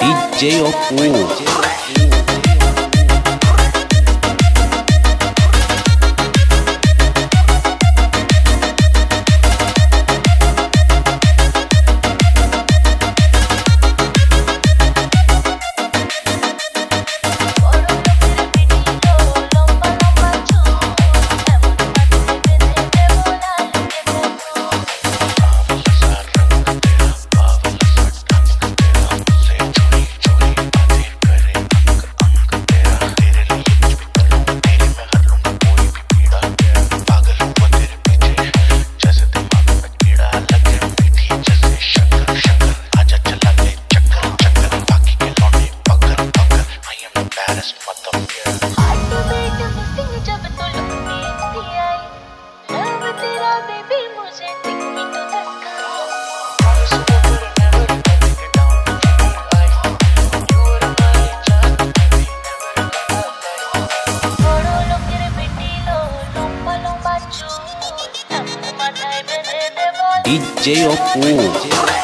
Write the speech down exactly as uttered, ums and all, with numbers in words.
D J of Fool. D J of Fool.